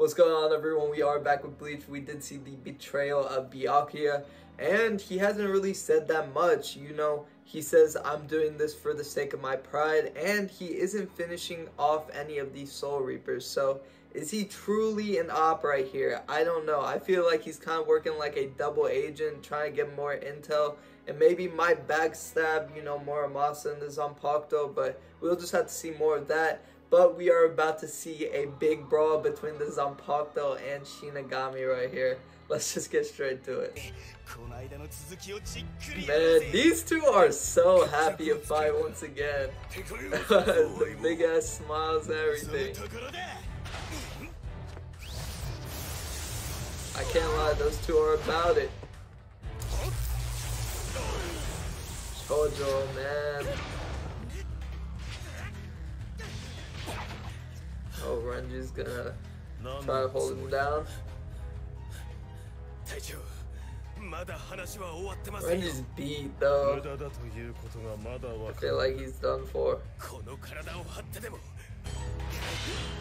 What's going on, everyone? We are back with Bleach. We did see the betrayal of Byakuya, and he hasn't really said that much. You know, he says, I'm doing this for the sake of my pride, and he isn't finishing off any of these Soul Reapers. So, is he truly an op right here? I don't know. I feel like he's kind of working like a double agent, trying to get more intel, and maybe might backstab, you know, Muramasa and the Zanpakuto, but we'll just have to see more of that. But we are about to see a big brawl between the Zanpakuto and Shinigami right here. Let's just get straight to it. Man, these two are so happy to fight once again. The big ass smiles and everything. I can't lie, those two are about it. Chojo, man. Oh, Renji's gonna try to hold him down. Renji's beat though. I feel like he's done for.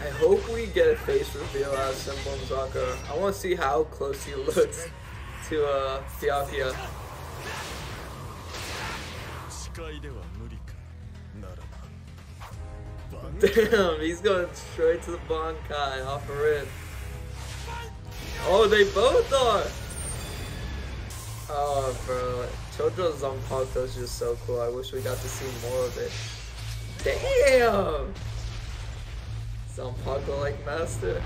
I hope we get a face reveal out of Sim Bonzaka. I want to see how close he looks to Fiafia. Damn, he's going straight to the Bankai off a rip. Oh, they both are! Oh, bro. Chojo's Zanpakuto is just so cool. I wish we got to see more of it. Damn! Zanpakuto like master.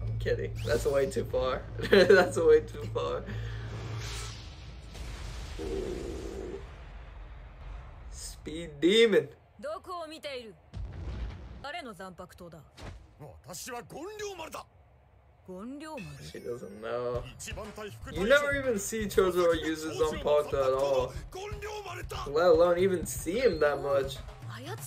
I'm kidding. That's way too far. That's way too far. Ooh. Speed demon. She doesn't know. You never even see Chozo or use his Zanpakuto at all, let alone even see him that much. Damn.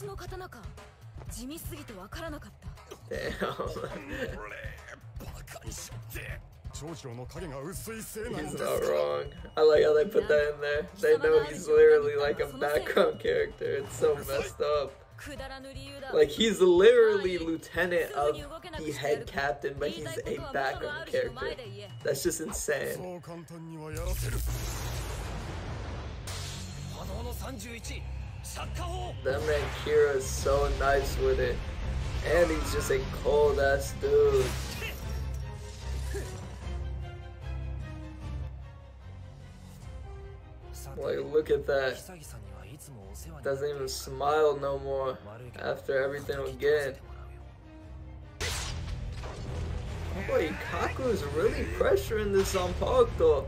He's not wrong. I like how they put that in there. They know he's literally like a background character. It's so messed up. Like, he's literally lieutenant of the head captain, but he's a background character. That's just insane. That man Kira is so nice with it. And he's just a cold ass dude. Like, look at that. Doesn't even smile no more after everything we get. Oh boy, Ikkaku is really pressuring this Zanpakuto.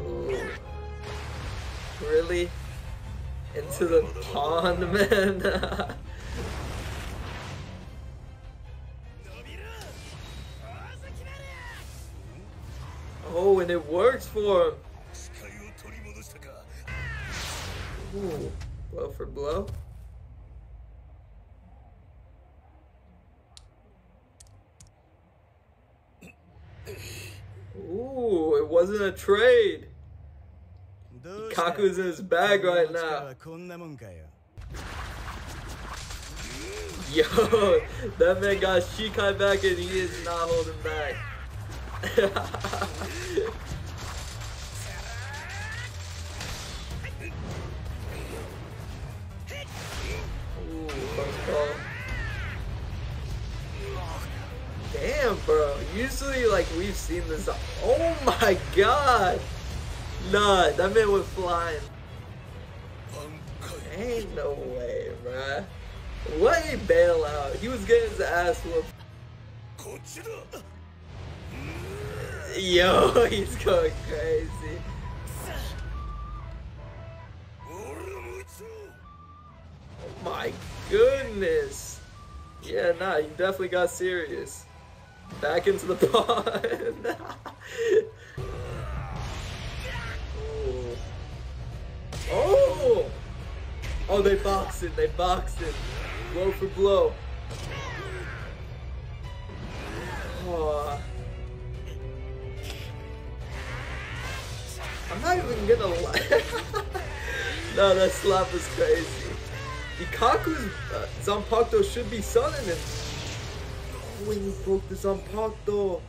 Ooh. Really? Into the pond, man. Oh, and it works for him. Ooh, blow for blow. Ooh, it wasn't a trade. Kaku's in his bag right now. Yo, that man got Shikai back and he is not holding back. Damn, bro. Usually, like, we've seen this. Oh my god. Nah, that man was flying. Ain't no way, bruh. What a bailout. He was getting his ass whooped. Yo, he's going crazy. Oh my goodness. Yeah, nah, you definitely got serious. Back into the pond. Oh! Oh, they boxed it, blow for blow. Oh. I'm not even gonna lie. No, that slap was crazy. Ikkaku's Zanpakuto should be sudden, and when you broke the Zanpakuto,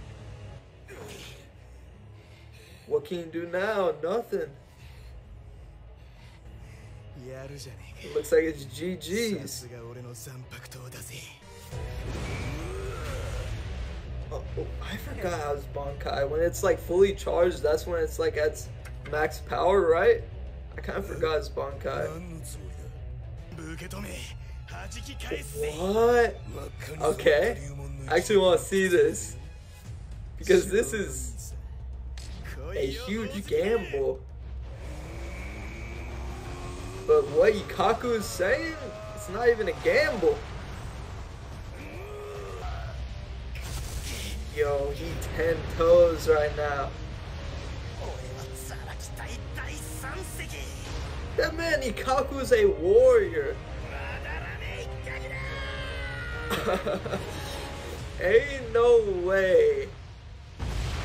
what can you do now? Nothing. It looks like it's GG's. Oh, I forgot how it's Bankai. When it's like fully charged, that's when it's like at max power, right? I kind of forgot it's Bankai. What? Okay. I actually want to see this, because this is a huge gamble. But what Ikkaku is saying, it's not even a gamble. Yo, he 10 toes right now. That man Ikkaku is a warrior. Ain't no way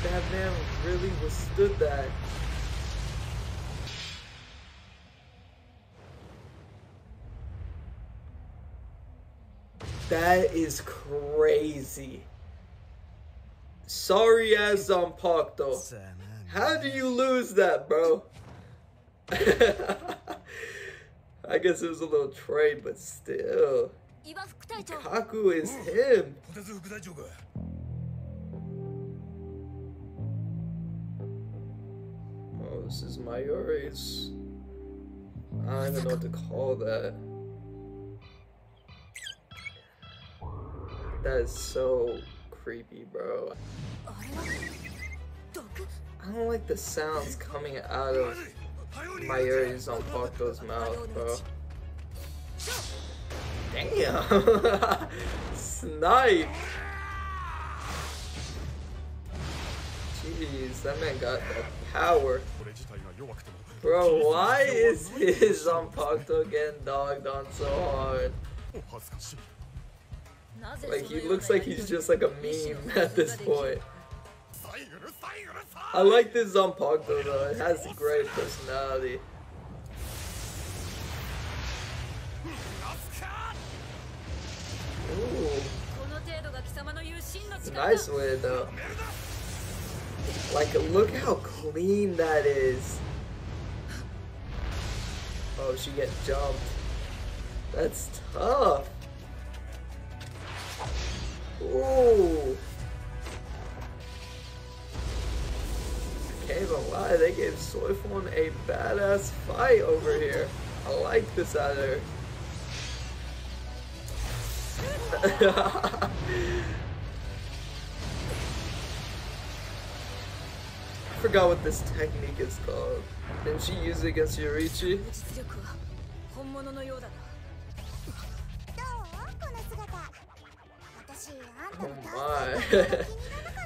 that man really withstood that. That is crazy. Sorry as Zanpakuto. How do you lose that, bro? I guess it was a little trade, but still. Kaku is him. Oh, this is Mayuri's. I don't even know what to call that. That is so creepy, bro. I don't like the sounds coming out of Mayuri's Zanpakuto's mouth, bro. Damn! Snipe! Jeez, that man got the power. Bro, why is his Zanpakuto getting dogged on so hard? Like, he looks like he's just like a meme at this point. I like this Zanpakuto though, it has a great personality. Ooh. It's a nice win though. Like, look how clean that is. Oh, she gets jumped. That's tough. Ooh. I can't even lie, they gave Soifon a badass fight over here. I like this out of her. I forgot what this technique is called. Didn't she use it against Yorichi? Oh my.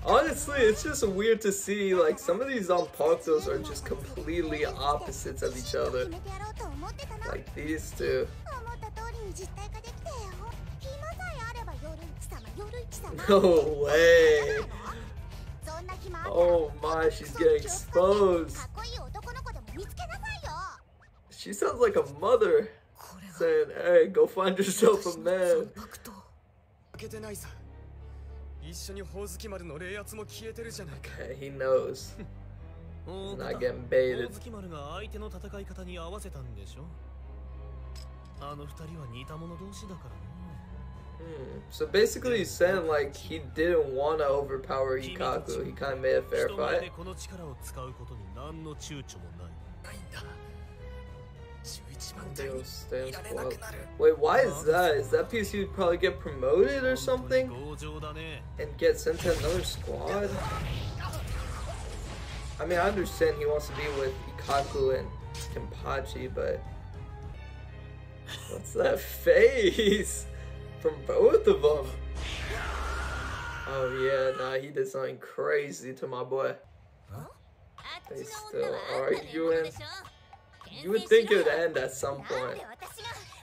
Honestly, it's just weird to see, like, some of these Zanpakutos are just completely opposites of each other. Like these two. No way! Oh my, she's getting exposed! She sounds like a mother saying, hey, go find yourself a man. Okay, he knows. He's not getting baited. So basically he's saying, like, he didn't want to overpower Ikkaku. He kind of made a fair fight. Wait, why is that? Is that because he'd probably get promoted or something? And get sent to another squad? I mean, I understand he wants to be with Ikkaku and Kenpachi, but... what's that face? From both of them. Oh yeah, nah, he did something crazy to my boy. They still arguing. You would think it would end at some point.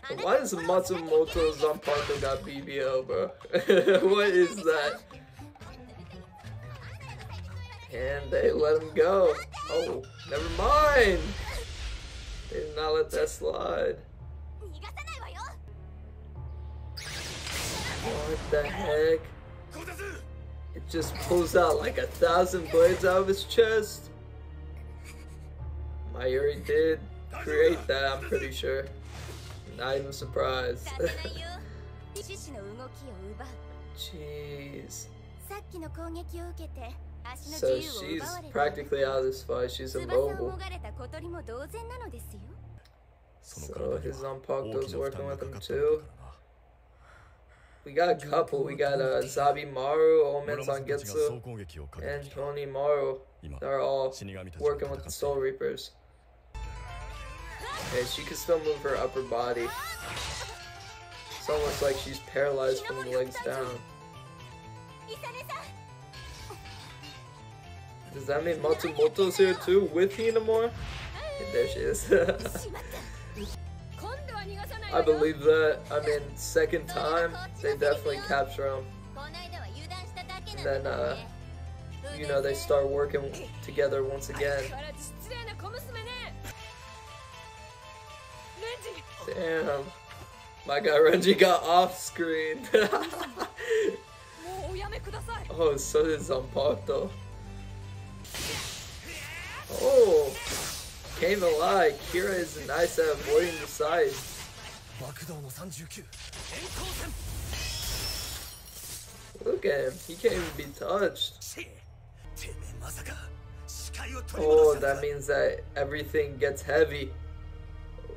But why does Matsumoto Zanpakuto got BBL, bro? What is that? And they let him go. Oh, never mind. They did not let that slide. What the heck? It just pulls out like 1,000 blades out of his chest. Mayuri did create that, I'm pretty sure. Not even surprised. Jeez. So she's practically out of this fight, she's immobile. So his Zanpakuto's working with him too. We got a couple, we got Zabimaru, Omen Zangetsu, and Tonimaru. They're all working with the Soul Reapers. Okay, she can still move her upper body. It's almost like she's paralyzed from the legs down. Does that mean Matsumoto's here too with Hinamori? And there she is. I believe that. I mean, second time, they definitely capture him. And then, you know, they start working together once again. Damn. My guy Renji got off screen. Oh, so did Zanpakuto. Oh, came alive. Kira is nice at avoiding the side. Look at him. He can't even be touched. Oh, that means that everything gets heavy.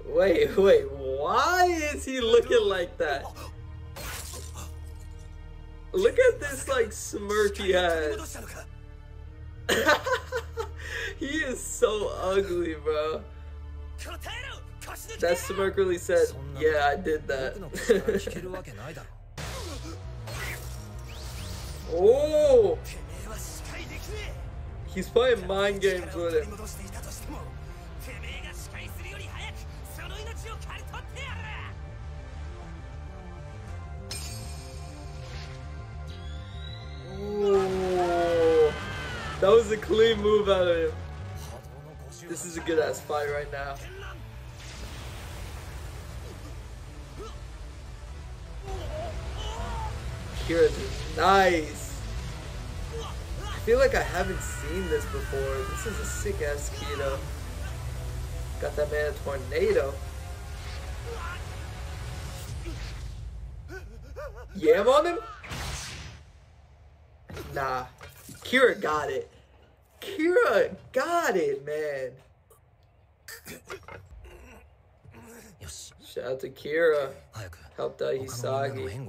Wait, wait, why is he looking like that? Look at this, like, smirk he has. He is so ugly, bro. That smirk really said, yeah, I did that. Oh! He's playing mind games with him. Ooh. That was a clean move out of him. This is a good ass fight right now. Kira's nice. I feel like I haven't seen this before. This is a sick ass Kira. Got that man a tornado. Yam on him? Nah, Kira got it. Kira got it, man. Shout out to Kira. Helped out Hisagi.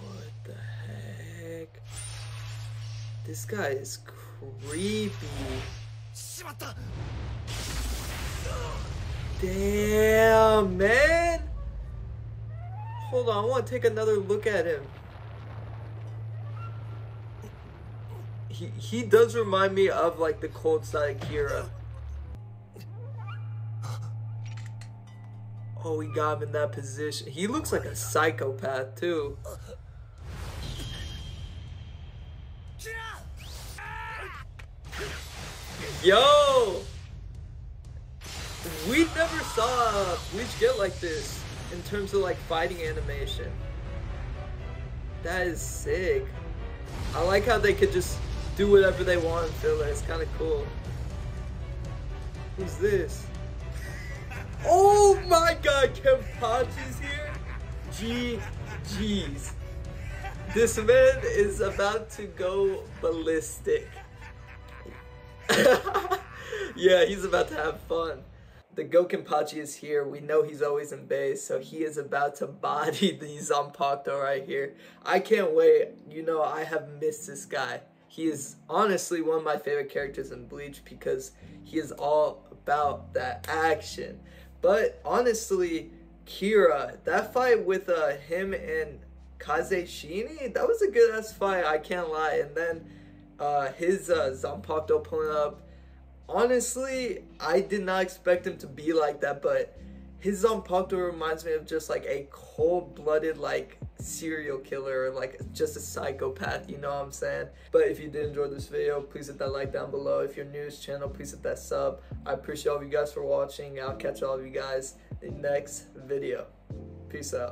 What the heck? This guy is creepy. Damn, man! Hold on, I want to take another look at him. He does remind me of like the cold side of Kira. Oh, we got him in that position. He looks like a psychopath too. Yo! We never saw Bleach get like this in terms of like fighting animation. That is sick. I like how they could just do whatever they want in filler. It's kind of cool. Who's this? Oh my god, Kenpachi's here? GG's. This man is about to go ballistic. Yeah, he's about to have fun. The Go Kenpachi is here. We know he's always in base, so he is about to body the Zanpakuto right here. I can't wait. You know, I have missed this guy. He is honestly one of my favorite characters in Bleach because he is all about that action. But honestly, Kira, that fight with him and Kaze Shini, that was a good ass fight, I can't lie. And then his Zanpakuto pulling up. Honestly, I did not expect him to be like that, but his Zanpakuto reminds me of just like a cold-blooded, like serial killer or like just a psychopath, you know what I'm saying? But if you did enjoy this video, please hit that like down below. If you're new to this channel, please hit that sub. I appreciate all of you guys for watching. I'll catch all of you guys in the next video. Peace out.